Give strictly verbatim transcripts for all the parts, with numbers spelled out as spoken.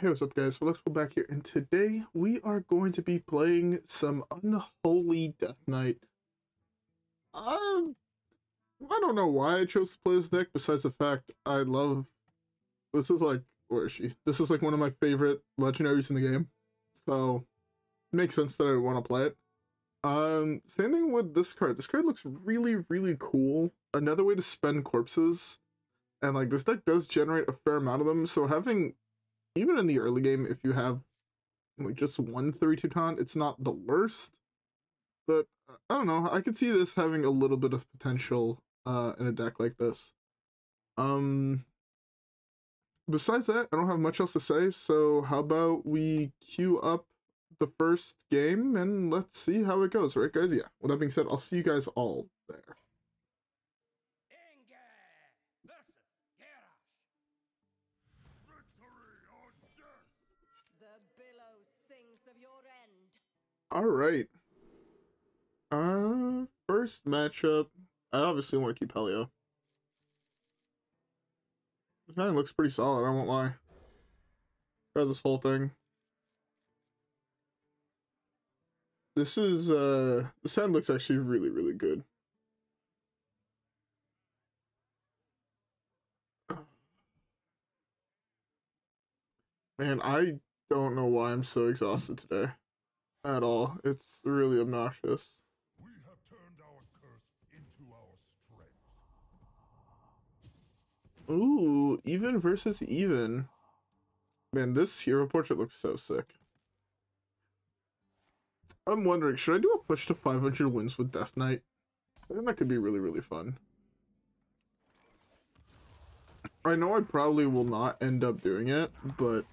Hey, what's up guys, Felixful back here, and today we are going to be playing some Unholy Death Knight. I, I don't know why I chose to play this deck, besides the fact I love... This is like... Where is she? This is like one of my favorite legendaries in the game, so it makes sense that I want to play it. Um, same thing with this card. This card looks really, really cool. Another way to spend corpses, and like this deck does generate a fair amount of them, so having... Even in the early game, if you have like just one thirty-two taunt, it's not the worst. But I don't know. I could see this having a little bit of potential uh, in a deck like this. Um. Besides that, I don't have much else to say. So how about we queue up the first game and let's see how it goes, right, guys? Yeah. With that being said, I'll see you guys all there. Alright. Uh, first matchup. I obviously want to keep Helio. This guy looks pretty solid, I won't lie. Got this whole thing. This is, uh, this hand looks actually really, really good. Man, I don't know why I'm so exhausted today. At all. It's really obnoxious. We have turned our curse into our strength. Ooh, even versus even. Man, this hero portrait looks so sick. I'm wondering, should I do a push to five hundred wins with Death Knight? I think that could be really, really fun. I know I probably will not end up doing it, but...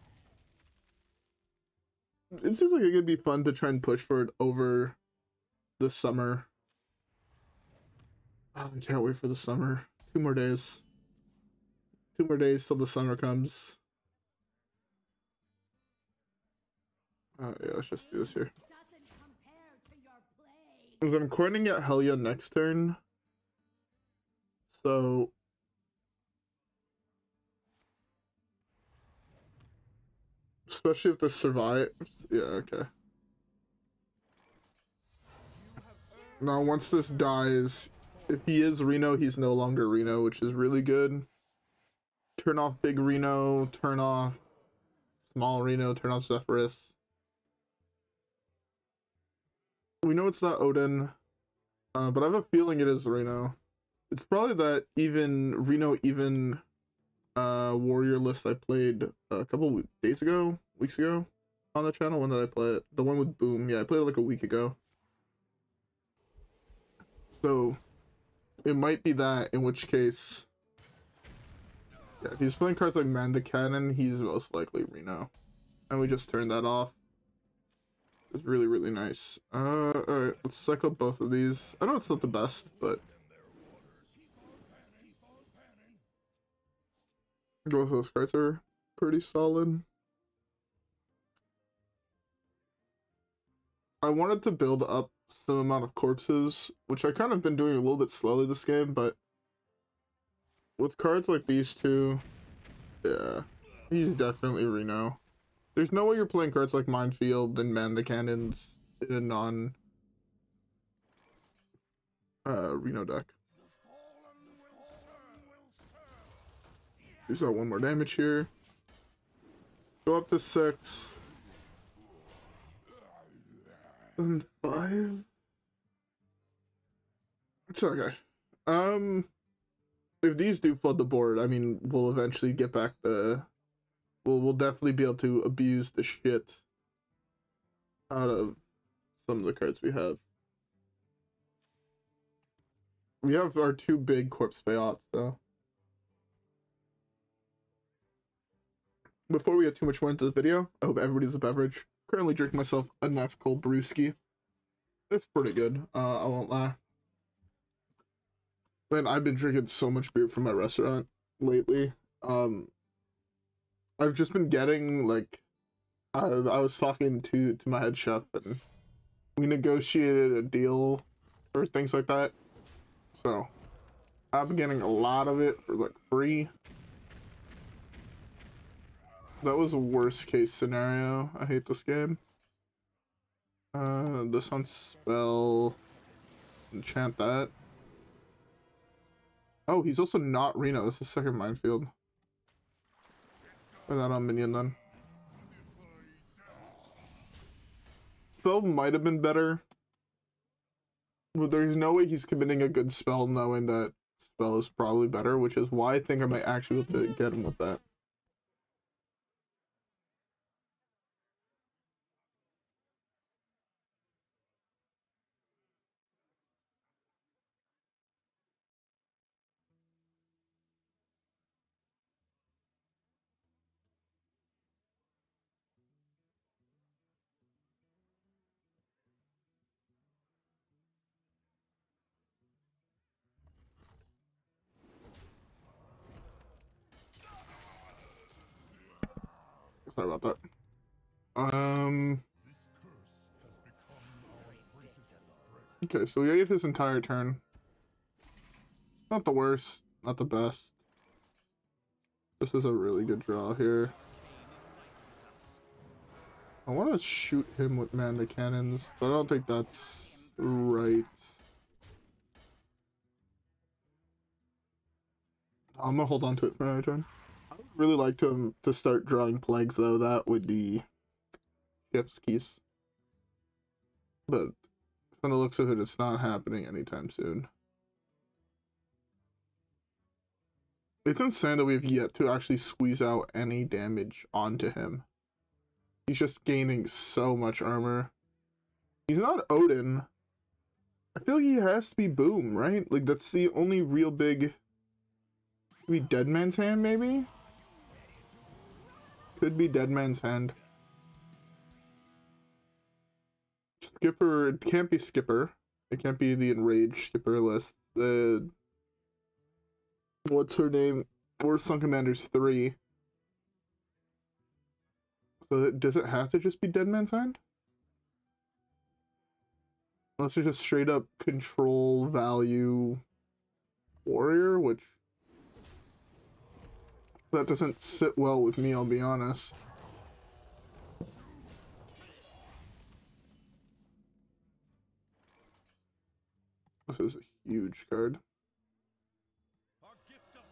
It seems like it could be fun to try and push for it over the summer. Oh, I can't wait for the summer. Two more days. Two more days till the summer comes. Uh, yeah, let's just do this here. I'm coining at Helya next turn. So... Especially if this survives. Yeah, okay. Now, once this dies, if he is Reno, he's no longer Reno, which is really good. Turn off Big Reno, turn off Small Reno, turn off Zephyrus. We know it's not Odin, uh, but I have a feeling it is Reno. It's probably that even Reno, even... uh warrior list I played a couple days ago weeks ago on the channel. When did I play it? The one with Boom. Yeah, I played it like a week ago, so it might be that, in which case, yeah, if he's playing cards like Mandacannon, he's most likely Reno, and we just turned that off. It's really, really nice. Uh all right, let's cycle both of these. I know it's not the best, but both of those cards are pretty solid. I wanted to build up some amount of corpses, which I kind of been doing a little bit slowly this game, but with cards like these two, yeah, he's definitely Reno. There's no way you're playing cards like Minefield and Man the Cannons in a non uh, Reno deck. Use out one more damage here. Go up to six. And five. It's okay. Um, if these do flood the board, I mean, we'll eventually get back the... We'll, we'll definitely be able to abuse the shit out of some of the cards we have. We have our two big corpse payouts, though. Before we get too much more into the video, I hope everybody's a beverage. Currently drinking myself a nice cold brewski. It's pretty good, uh, I won't lie. Man, I've been drinking so much beer from my restaurant lately. Um, I've just been getting, like... I, I was talking to, to my head chef, and we negotiated a deal for things like that. So, I've been getting a lot of it for, like, free. That was a worst case scenario. I hate this game. Uh, this on spell. Enchant that. Oh, he's also not Reno. That's the second minefield. Put that on minion then. Spell might have been better. Well, there's no way he's committing a good spell knowing that spell is probably better, which is why I think I might actually be able to get him with that. Sorry about that. Um. Okay, so we ate his entire turn. Not the worst, not the best. This is a really good draw here. I want to shoot him with Man the Cannons, but I don't think that's right. I'm gonna hold on to it for another turn. Really like to him to start drawing plagues though. That would be chef's keys. But from the looks of it, it's not happening anytime soon. It's insane that we've yet to actually squeeze out any damage onto him. He's just gaining so much armor. He's not Odin. I feel like he has to be boom, right? Like that's the only real big. Maybe Dead Man's Hand, maybe. Could be Dead Man's Hand. Skipper, it can't be Skipper. It can't be the Enraged Skipper list. The uh, what's her name? Warsong Commander's three. So does it have to just be Dead Man's Hand? Unless it's just straight up control value warrior, which that doesn't sit well with me, I'll be honest. This is a huge card.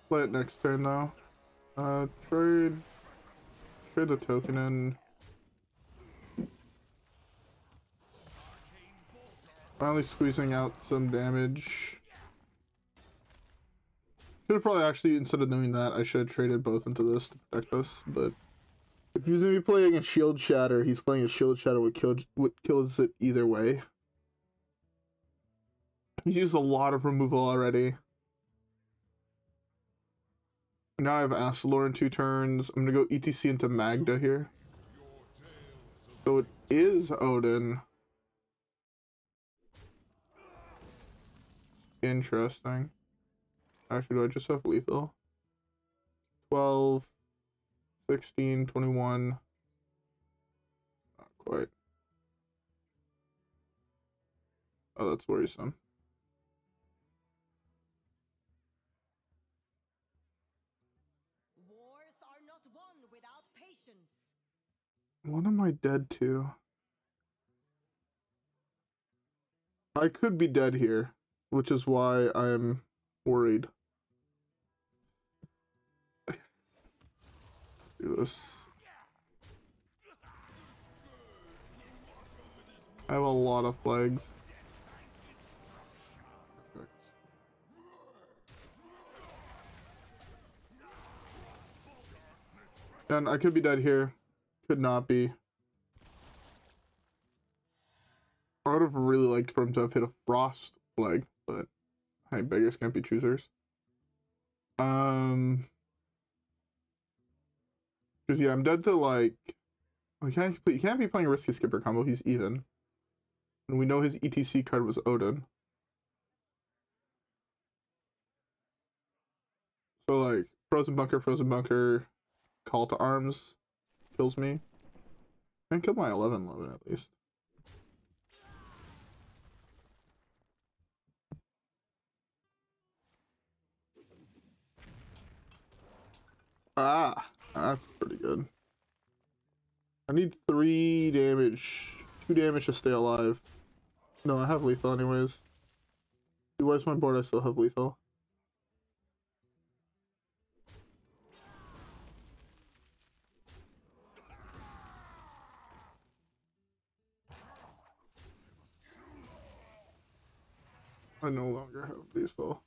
Play it next turn though. Uh, trade... Trade the token in. Finally squeezing out some damage. Should have probably actually, instead of doing that, I should have traded both into this to protect us, but if he's going to be playing a Shield Shatter, he's playing a Shield Shatter which kills, which kills it either way. He's used a lot of removal already. Now I have Astalor in two turns. I'm going to go E T C into Magda here. So it is Odin. Interesting. Actually, do I just have lethal? twelve, sixteen, twenty-one. Not quite. Oh, that's worrisome. Wars are not won without patience. What am I dead to? I could be dead here, which is why I'm worried. Do this. I have a lot of plagues. Perfect. And I could be dead here. Could not be. I would have really liked for him to have hit a frost plague, but hey, beggars can't be choosers. Um. Cause yeah, I'm dead to like. You can't, you can't be playing a risky skipper combo. He's even, and we know his E T C card was Odin. So like Frozen Bunker, Frozen Bunker, Call to Arms, kills me, and kill my eleven eleven at least. Ah. That's pretty good. I need three damage. Two damage to stay alive. No, I have lethal anyways. He wipes my board, I still have lethal. I no longer have lethal.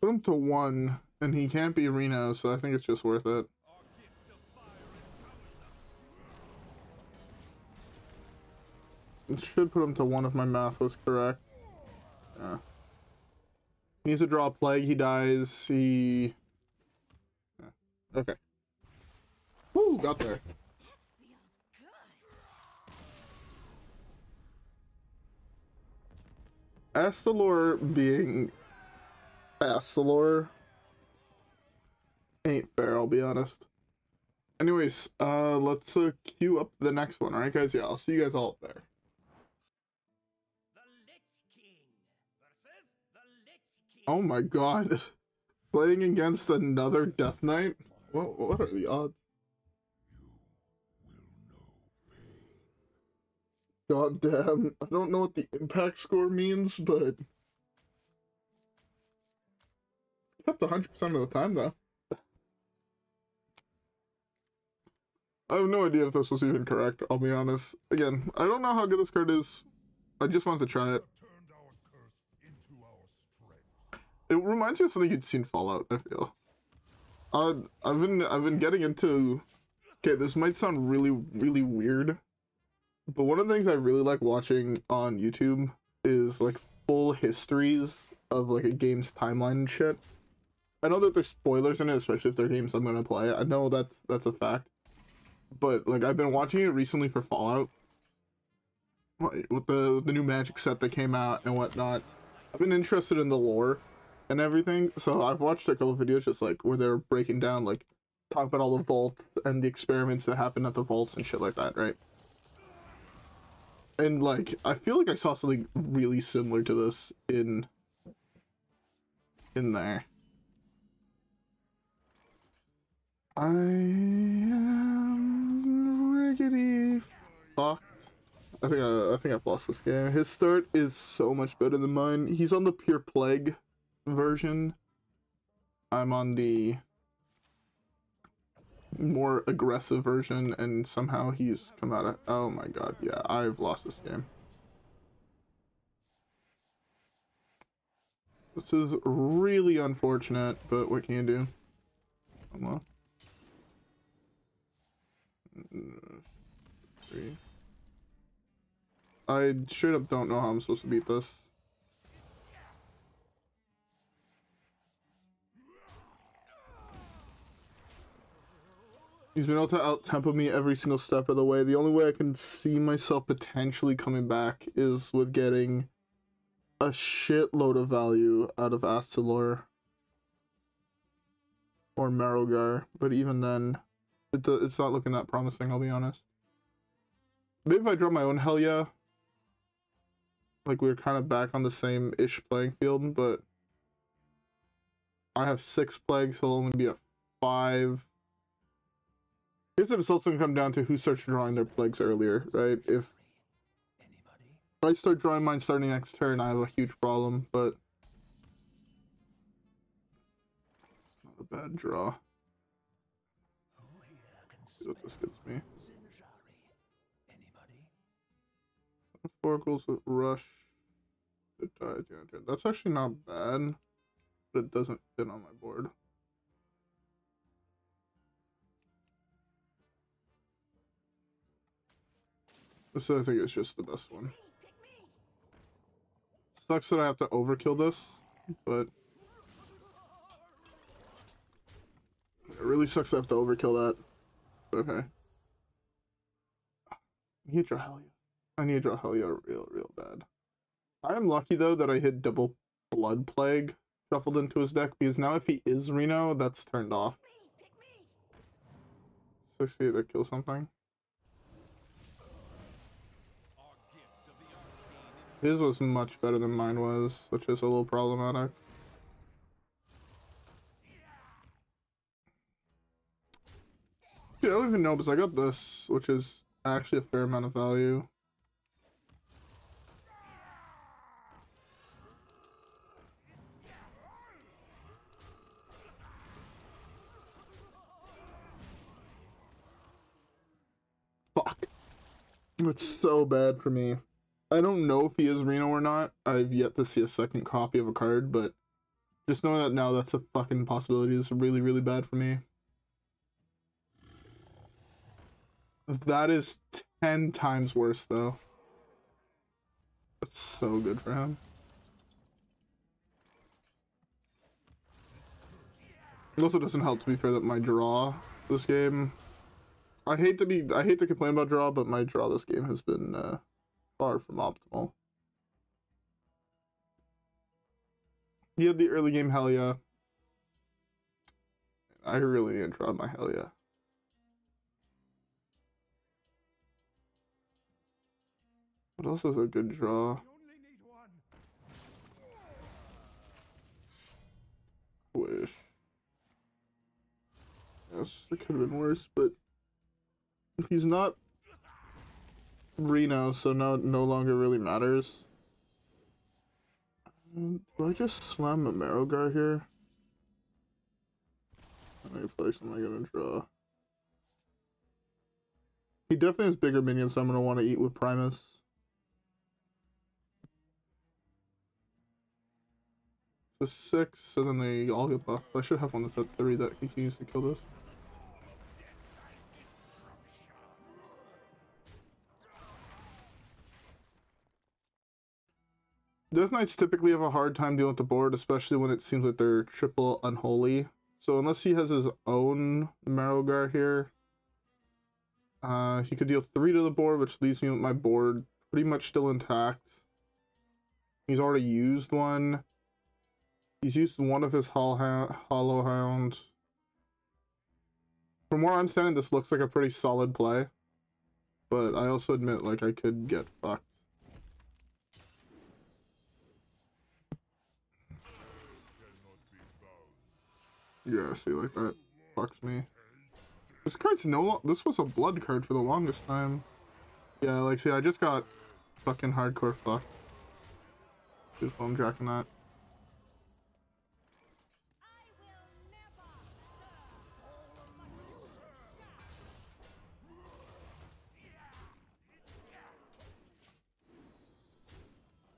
Put him to one, and he can't be Reno, so I think it's just worth it. It should put him to one if my math was correct. Yeah. He needs to draw a plague, he dies, he... Yeah. Okay. Woo, got there. Astalor being Astalor ain't fair, I'll be honest. Anyways, uh, let's uh, queue up the next one, alright guys? Yeah, I'll see you guys all up there. Oh my god. Playing against another Death Knight? What, what are the odds? God damn. I don't know what the impact score means, but... Up to one hundred percent of the time, though. I have no idea if this was even correct, I'll be honest. Again, I don't know how good this card is. I just wanted to try it. It reminds me of something you'd seen Fallout, I feel. Uh, I've been I've been getting into... Okay, this might sound really, really weird. But one of the things I really like watching on YouTube is, like, full histories of, like, a game's timeline and shit. I know that there's spoilers in it, especially if they're games I'm gonna play. I know that's, that's a fact. But, like, I've been watching it recently for Fallout. With the, the new magic set that came out and whatnot. I've been interested in the lore and everything, so I've watched a couple videos just like where they're breaking down, like, talk about all the vaults and the experiments that happened at the vaults and shit like that, right? And like, I feel like I saw something really similar to this in in there. I am rickety fucked. I think I, I think I've lost this game. His start is so much better than mine. He's on the pure plague version. I'm on the more aggressive version, and somehow he's come out of... Oh my god, yeah, I've lost this game. This is really unfortunate, but what can you do? Well, three. I straight up don't know how I'm supposed to beat this. He's been able to out-tempo me every single step of the way. The only way I can see myself potentially coming back is with getting a shitload of value out of Astalor or Marrowgar. But even then, it, it's not looking that promising, I'll be honest. Maybe if I draw my own Helya, like, we were kind of back on the same-ish playing field, but I have six plagues, so I'll only be at five. Here's the results going to come down to who starts drawing their plagues earlier, right? If I start drawing mine starting next turn, I have a huge problem, but... Not a bad draw. See what this gives me. Oracles with Rush. That's actually not bad, but it doesn't fit on my board. So I think it's just the best one. Sucks that I have to overkill this, but... It really sucks that I have to overkill that. Okay. I need to draw Helya. I need to draw Helya real, real bad. I am lucky, though, that I hit double Blood Plague shuffled into his deck, because now if he is Reno, that's turned off. sixty-eight that kills something. His was much better than mine was, which is a little problematic. Yeah, don't even know, because I got this, which is actually a fair amount of value. Fuck. It's so bad for me. I don't know if he is Reno or not. I've yet to see a second copy of a card, but just knowing that now, that's a fucking possibility, is really, really bad for me. That is ten times worse, though. That's so good for him. It also doesn't help, to be fair, that my draw this game... I hate to be... I hate to complain about draw, but my draw this game has been uh, far from optimal. He had the early game Helya. I really need to draw my Helya. What else is a good draw? Wish. Yes, it could have been worse, but he's not Reno, so now it no longer really matters. Do I just slam a Marrowgar here? How many flags am I gonna draw? He definitely has bigger minions, so I'm gonna want to eat with Primus. The six, and then they all get buffed. I should have one that's at three that continues to kill this. Death Knights typically have a hard time dealing with the board, especially when it seems like they're triple unholy. So unless he has his own Marrowgar here, uh, he could deal three to the board, which leaves me with my board pretty much still intact. He's already used one. He's used one of his Hollow Hound. From where I'm standing, this looks like a pretty solid play. But I also admit, like, I could get fucked. Yeah, see, like, that fucks me. This card's no lo- This was a blood card for the longest time. Yeah, like, see, I just got fucking hardcore fucked. Just while I'm jacking that.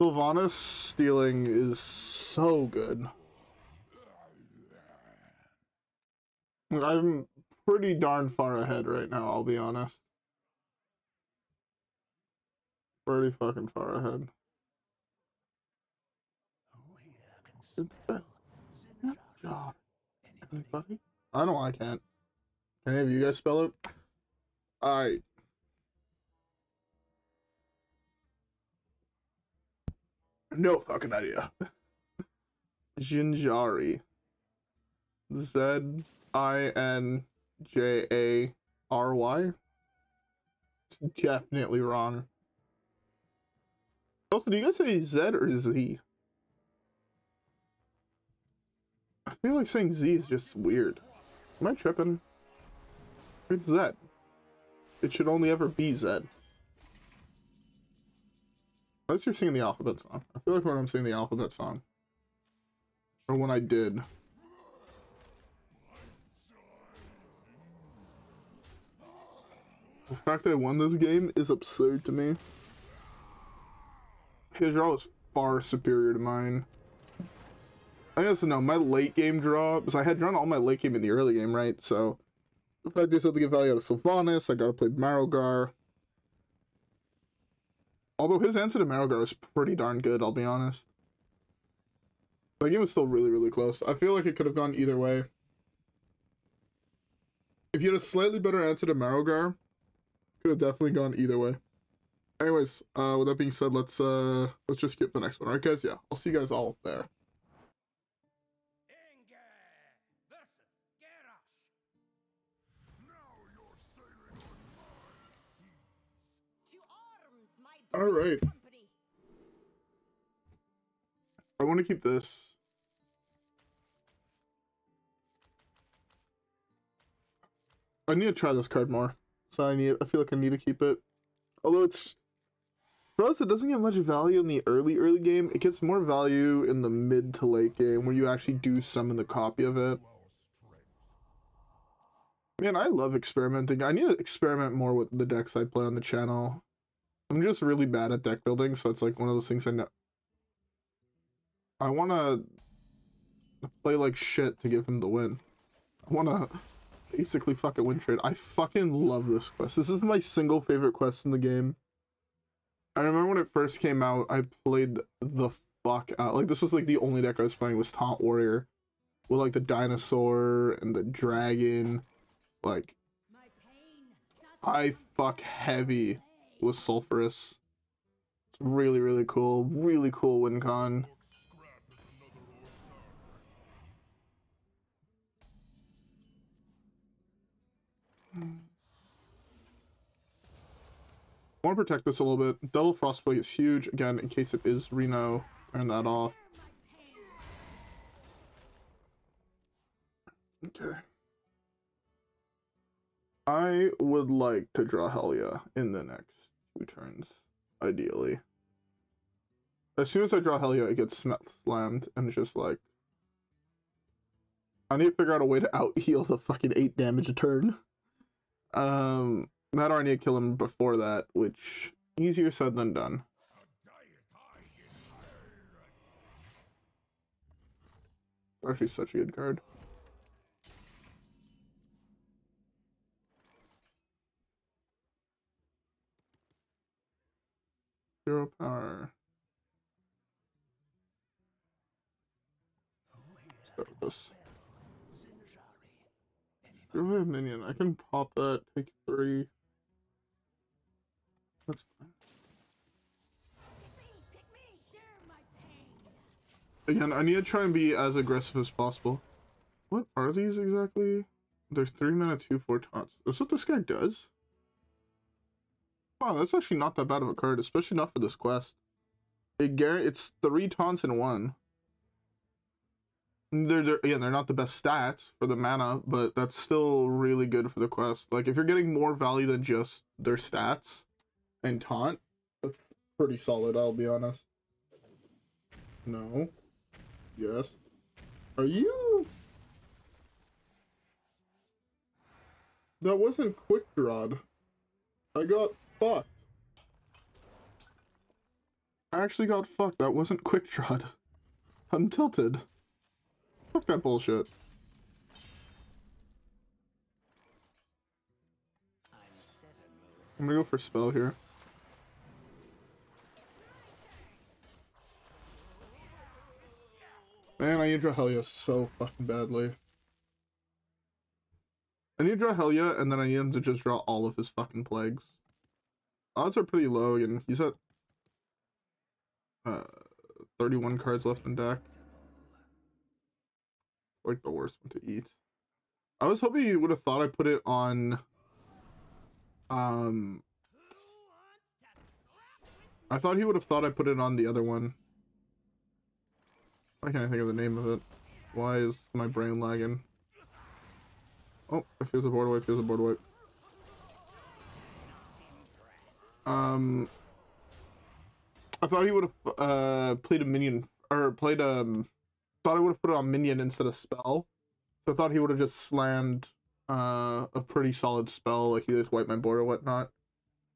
Sylvanas stealing is so good. I'm pretty darn far ahead right now, I'll be honest. Pretty fucking far ahead. Anybody? I don't, I can't. Can any of you guys spell it? Alright. No fucking idea. Jinjari. Z I N J A R Y. It's definitely wrong. Also, do you guys say Z or Z? I feel like saying Z is just weird. Am I tripping? It's Z. It should only ever be Z. Unless you're singing the alphabet song. I feel like when I'm singing the alphabet song. Or when I did. The fact that I won this game is absurd to me. His draw was far superior to mine. I guess no, my late game draw, because I had drawn all my late game in the early game, right? So, the fact that I still have to get value out of Sylvanas, I gotta play Marrowgar. Although his answer to Marrowgar was pretty darn good, I'll be honest. That game was still really, really close. I feel like it could have gone either way. If you had a slightly better answer to Marrowgar, could have definitely gone either way. Anyways, uh, with that being said, let's uh, let's just skip the next one, all right, guys? Yeah, I'll see you guys all there. All right. I want to keep this. I need to try this card more. So I need. I feel like I need to keep it. Although it's, for us, it doesn't get much value in the early, early game. It gets more value in the mid to late game where you actually do summon the copy of it. Man, I love experimenting. I need to experiment more with the decks I play on the channel. I'm just really bad at deck building, so it's like one of those things I know. I want to play like shit to give him the win. I want to basically fuck a win trade. I fucking love this quest. This is my single favorite quest in the game. I remember when it first came out, I played the fuck out. Like, this was like the only deck I was playing was Taunt Warrior. With like the dinosaur and the dragon. Like, I fuck heavy with Sulfurous. It's really, really cool. Really cool win con. I want to protect this a little bit. Double Frostplate is huge. Again, in case it is Reno, turn that off. Okay. I would like to draw Helya in the next two turns, ideally. As soon as I draw Helya, it gets slammed, and it's just like... I need to figure out a way to out-heal the fucking eight damage a turn. Um, that or I need to kill him before that, which... easier said than done. It's actually such a good card. Zero power. Start with this. Really a minion. I can pop that. Take three. That's fine. Again, I need to try and be as aggressive as possible. What are these exactly? There's three mana, two, four taunts. That's what this guy does. Wow, that's actually not that bad of a card, especially not for this quest. It guarant it's three taunts in one. They're, they're yeah, they're not the best stats for the mana, but that's still really good for the quest. Like, if you're getting more value than just their stats and taunt, that's pretty solid. I'll be honest. No. Yes. Are you? That wasn't quick drawed. I got fucked. I actually got fucked. That wasn't quick trod. I'm tilted. Fuck that bullshit. I'm gonna go for spell here. Man, I need to draw Helya so fucking badly. I need to draw Helya, and then I need him to just draw all of his fucking plagues. Odds are pretty low, and he's at uh, thirty-one cards left in deck. Like the worst one to eat. I was hoping you would have thought I put it on. Um, I thought he would have thought I put it on the other one. Why can't I think of the name of it? Why is my brain lagging? Oh, I feel the board wipe, feels the board wipe. Um, I thought he would have uh, played a minion, or played um, thought I would have put it on minion instead of spell. So I thought he would have just slammed uh, a pretty solid spell, like he just wiped my board or whatnot.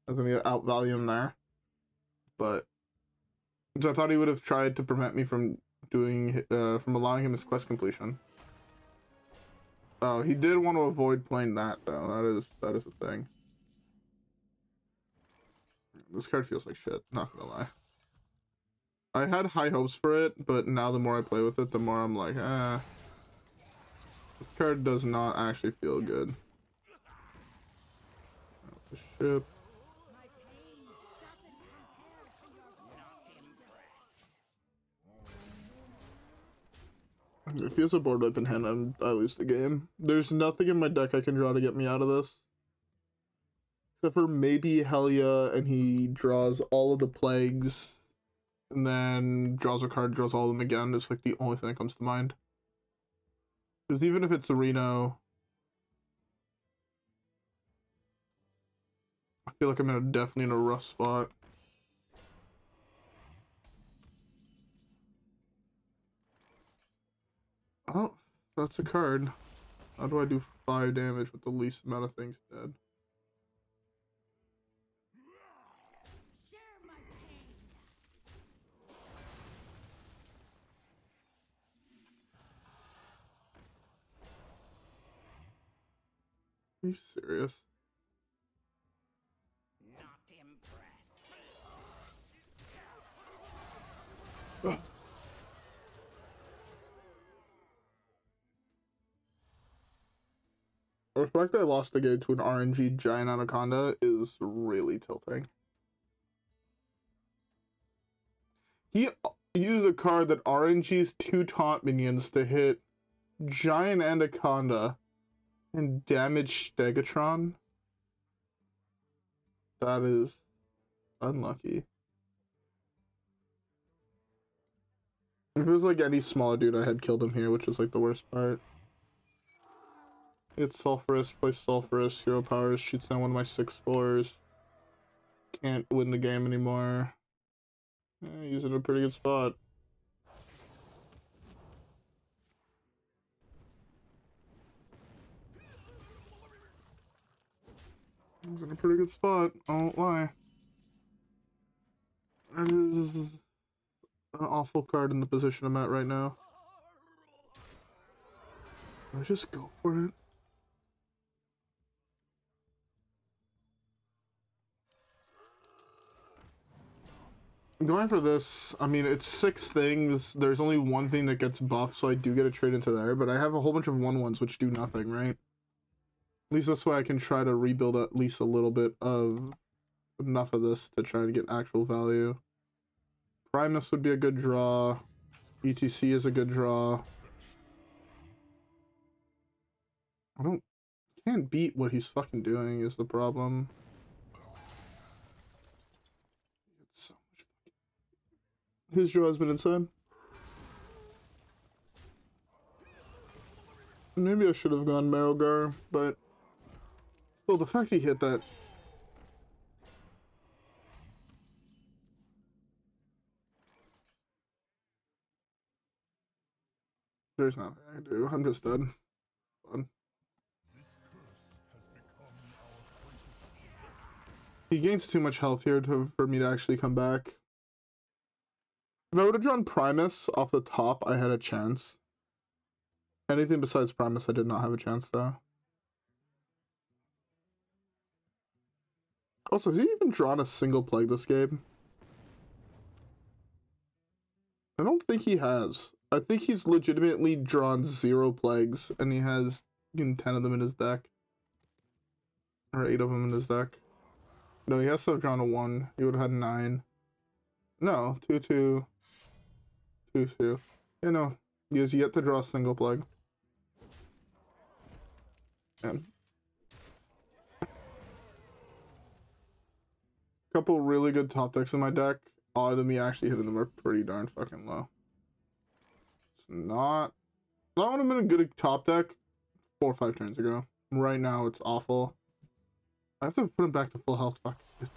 I was gonna outvalue him there, but so I thought he would have tried to prevent me from doing, uh, from allowing him his quest completion. Oh, he did want to avoid playing that though. That is that is a thing. This card feels like shit, not gonna lie. I had high hopes for it, but now the more I play with it, the more I'm like, ah. This card does not actually feel good. The ship. If he has a board wipe in hand, I'm, I lose the game. There's nothing in my deck I can draw to get me out of this. Except for maybe Helya, and he draws all of the plagues, and then draws a card, draws all of them again. It's like the only thing that comes to mind. Because even if it's a Reno, I feel like I'm in a, definitely in a rough spot. Oh, that's a card. How do I do five damage with the least amount of things dead? Are you serious? Not impressed. The fact that I lost the game to an R N G Giant Anaconda is really tilting. He used a card that R N Gs two taunt minions to hit Giant Anaconda and damage Stegatron. That is unlucky. If it was like any smaller dude, I had killed him here, which is like the worst part. It's Sulfurous, plays Sulfurous, hero powers, shoots down one of my six fours. Can't win the game anymore. Yeah, he's in a pretty good spot. I was in a pretty good spot, I won't lie. That is an awful card in the position I'm at right now. I'll just go for it. Going for this, I mean, it's six things. There's only one thing that gets buffed, so I do get a trade into there, but I have a whole bunch of one ones which do nothing, right? At least this way I can try to rebuild at least a little bit of enough of this to try to get actual value. Primus would be a good draw. E T C is a good draw. I don't... can't beat what he's fucking doing is the problem. It's so much fun. His draw has been insane. Maybe I should have gone Marrowgar, but... well, the fact he hit that... There's nothing I can do. I'm just dead. Fun. He gains too much health here to, for me to actually come back. If I would have drawn Primus off the top, I had a chance. Anything besides Primus, I did not have a chance, though. Also, has he even drawn a single Plague this game? I don't think he has. I think he's legitimately drawn zero Plagues, and he has ten of them in his deck. Or eight of them in his deck. No, he has to have drawn a one. He would have had nine. No, two, two. Two, two. Yeah, no. He has yet to draw a single Plague. Man. Couple really good top decks in my deck. Odds of me actually hitting them are pretty darn fucking low. It's not... that would have been a good top deck four or five turns ago. Right now, it's awful. I have to put him back to full health. Fuck. It's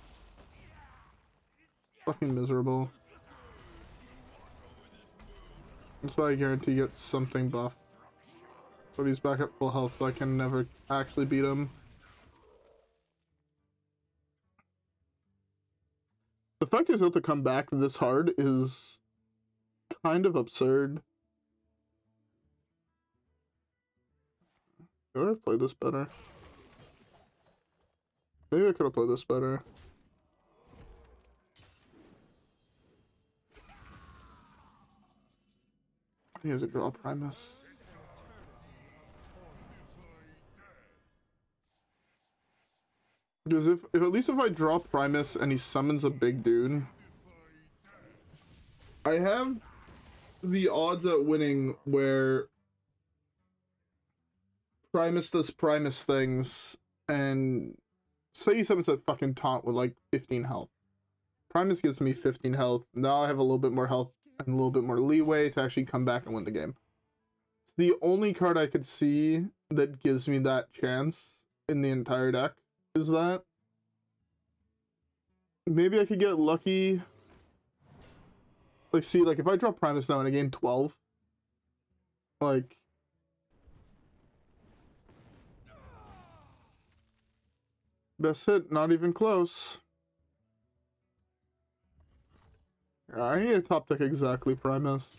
fucking miserable. That's why I guarantee he gets something buff. But he's back at full health, so I can never actually beat him. The fact he's able to come back this hard is kind of absurd. Could I have played this better? Maybe I could have played this better. He has a draw Primus. Because if, if at least if I draw Primus and he summons a big dude, I have the odds at winning where Primus does Primus things, and say he summons a fucking taunt with like fifteen health. Primus gives me fifteen health. Now I have a little bit more health and a little bit more leeway to actually come back and win the game. It's the only card I could see that gives me that chance in the entire deck is that. Maybe I could get lucky. Like, see, like, if I drop Primus now and I gain twelve, like... Best hit, not even close. I need to top deck exactly Primus.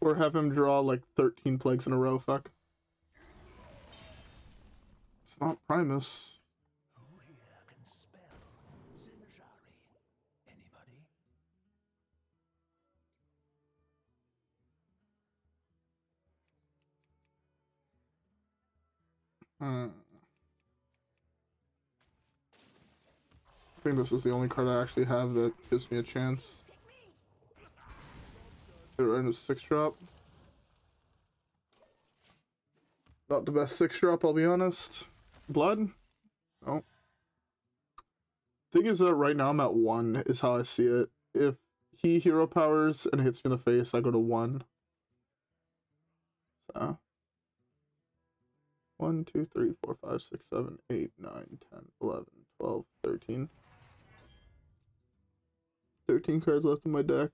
Or have him draw, like, thirteen plagues in a row, fuck. It's not Primus. Hmm. I think this is the only card I actually have that gives me a chance. Get rid of six drop. Not the best six drop, I'll be honest. Blood? No. Thing is that right now I'm at one, is how I see it. If he hero powers and hits me in the face, I go to one. So... one, two, three, four, five, six, seven, eight, nine, ten, eleven, twelve, thirteen. thirteen cards left in my deck.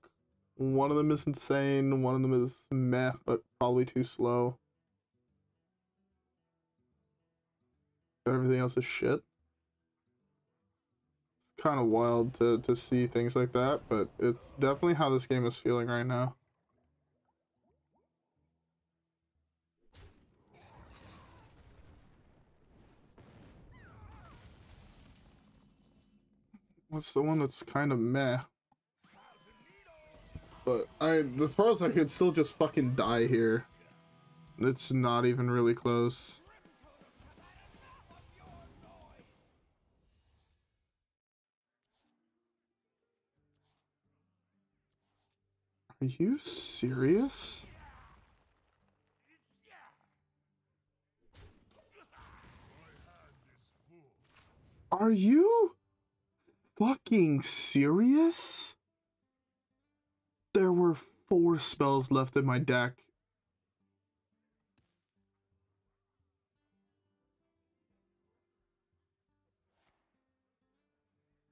One of them is insane, one of them is meh, but probably too slow. Everything else is shit. It's kind of wild to, to see things like that, but it's definitely how this game is feeling right now. What's the one that's kind of meh? But I, the pros I could still just fucking die here. It's not even really close. Are you serious? Are you? Fucking serious? There were four spells left in my deck.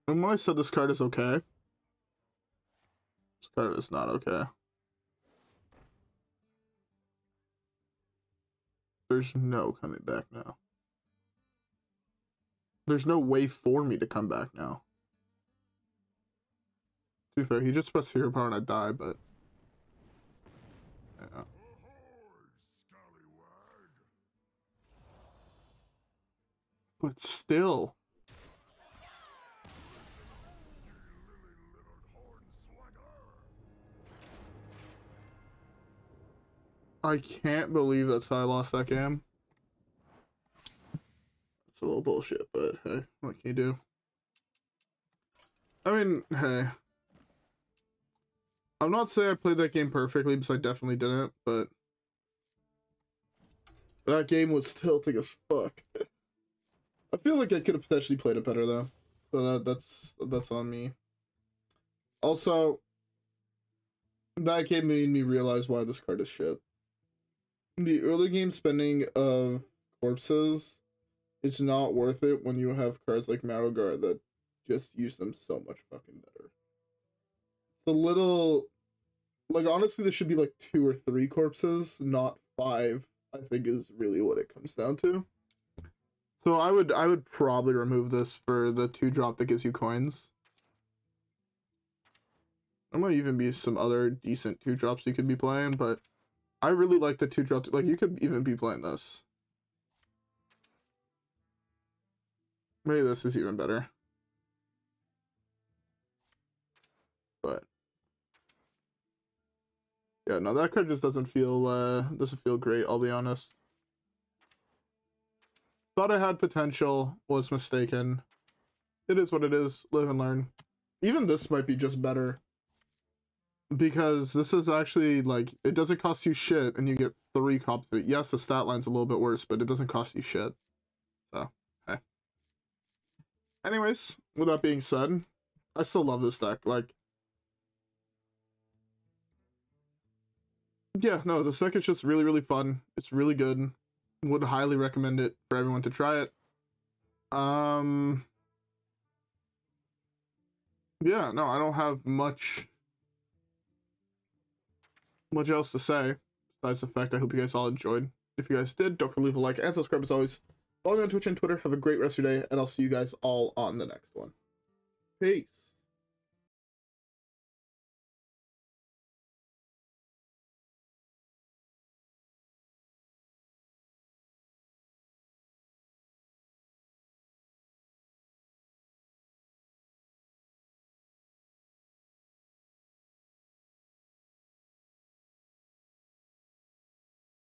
And when I said this card is okay, this card is not okay. There's no coming back now. There's no way for me to come back now. To be fair, he just pressed hero power and I die, but... Yeah. But still... I can't believe that's how I lost that game. It's a little bullshit, but hey, what can you do? I mean, hey... I'm not saying I played that game perfectly, because I definitely didn't, but that game was tilting as fuck. I feel like I could have potentially played it better, though. So that, that's that's on me. Also, that game made me realize why this card is shit. The early game spending of corpses is not worth it when you have cards like Marrowgar that just use them so much fucking better. The little, like, honestly, there should be like two or three corpses, not five, I think is really what it comes down to. So I would, I would probably remove this for the two drop that gives you coins. There might even be some other decent two drops you could be playing, but I really like the two drops. Like, you could even be playing this. Maybe this is even better. But yeah, no, that card just doesn't feel uh doesn't feel great, I'll be honest. Thought I had potential, was mistaken. It is what it is, live and learn. Even this might be just better. Because this is actually like, it doesn't cost you shit and you get three copies of it. Yes, the stat line's a little bit worse, but it doesn't cost you shit. So hey. Anyways, with that being said, I still love this deck. Like, yeah, no, this deck is just really, really fun. It's really good. Would highly recommend it for everyone to try it. Um, yeah, no, I don't have much much else to say besides the fact I hope you guys all enjoyed. If you guys did, don't forget to leave a like and subscribe as always. Follow me on Twitch and Twitter. Have a great rest of your day, and I'll see you guys all on the next one. Peace.